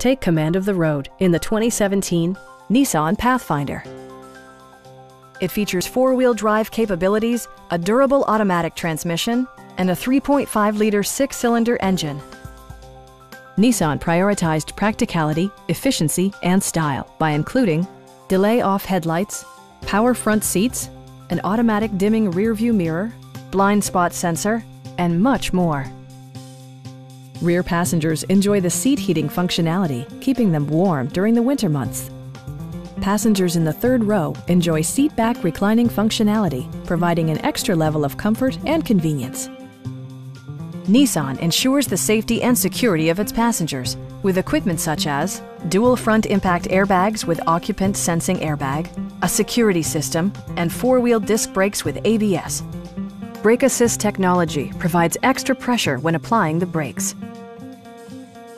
Take command of the road in the 2017 Nissan Pathfinder. It features four-wheel drive capabilities, a durable automatic transmission, and a 3.5-liter six-cylinder engine. Nissan prioritized practicality, efficiency, and style by including delay-off headlights, power front seats, an automatic dimming rearview mirror, blind spot sensor, and much more. Rear passengers enjoy the seat heating functionality, keeping them warm during the winter months. Passengers in the third row enjoy seat-back reclining functionality, providing an extra level of comfort and convenience. Nissan ensures the safety and security of its passengers with equipment such as dual front impact airbags with occupant sensing airbag, a security system, and four-wheel disc brakes with ABS. Brake assist technology provides extra pressure when applying the brakes.